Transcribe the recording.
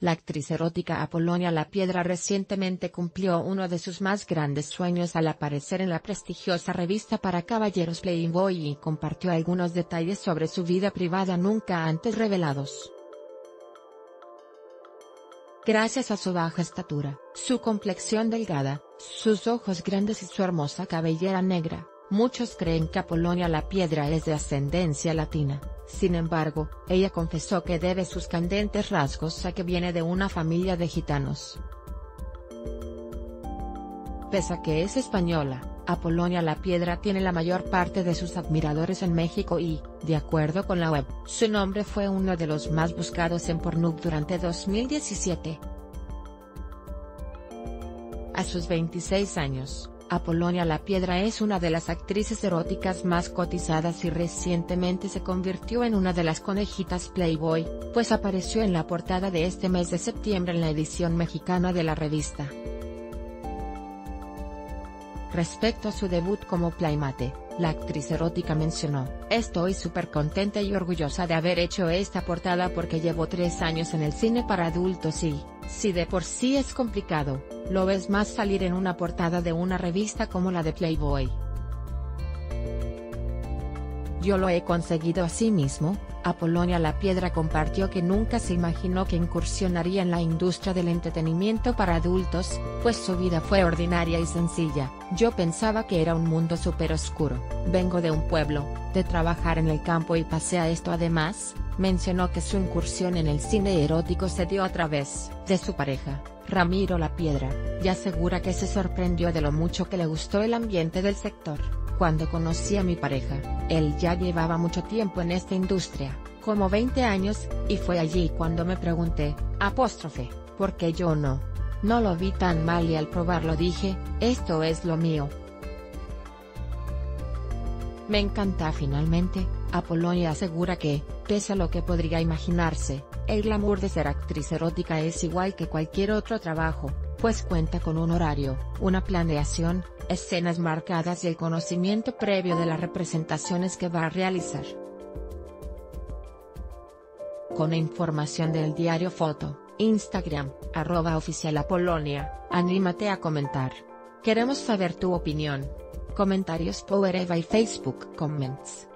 La actriz erótica Apolonia Lapiedra recientemente cumplió uno de sus más grandes sueños al aparecer en la prestigiosa revista para caballeros Playboy y compartió algunos detalles sobre su vida privada nunca antes revelados. Gracias a su baja estatura, su complexión delgada, sus ojos grandes y su hermosa cabellera negra, muchos creen que Apolonia Lapiedra es de ascendencia latina. Sin embargo, ella confesó que debe sus candentes rasgos a que viene de una familia de gitanos. Pese a que es española, Apolonia Lapiedra tiene la mayor parte de sus admiradores en México y, de acuerdo con la web, su nombre fue uno de los más buscados en Pornhub durante 2017. A sus 26 años, Apolonia Lapiedra es una de las actrices eróticas más cotizadas y recientemente se convirtió en una de las conejitas Playboy, pues apareció en la portada de este mes de septiembre en la edición mexicana de la revista. Respecto a su debut como Playmate, la actriz erótica mencionó: "Estoy súper contenta y orgullosa de haber hecho esta portada porque llevo 3 años en el cine para adultos y, si de por sí es complicado, lo es más salir en una portada de una revista como la de Playboy. Yo lo he conseguido". Asimismo, Apolonia Lapiedra compartió que nunca se imaginó que incursionaría en la industria del entretenimiento para adultos, pues su vida fue ordinaria y sencilla. "Yo pensaba que era un mundo súper oscuro. Vengo de un pueblo, de trabajar en el campo y pasé a esto". Además, mencionó que su incursión en el cine erótico se dio a través de su pareja, Ramiro Lapiedra, y asegura que se sorprendió de lo mucho que le gustó el ambiente del sector. "Cuando conocí a mi pareja, él ya llevaba mucho tiempo en esta industria, como 20 años, y fue allí cuando me pregunté, ¿por qué yo no? No lo vi tan mal y al probarlo dije, esto es lo mío. Me encanta". Finalmente, Apolonia asegura que, pese a lo que podría imaginarse, el glamour de ser actriz erótica es igual que cualquier otro trabajo, pues cuenta con un horario, una planeación, escenas marcadas y el conocimiento previo de las representaciones que va a realizar. Con información del diario Foto, Instagram, @oficialapolonia, anímate a comentar. Queremos saber tu opinión. Comentarios por Eva y Facebook Comments.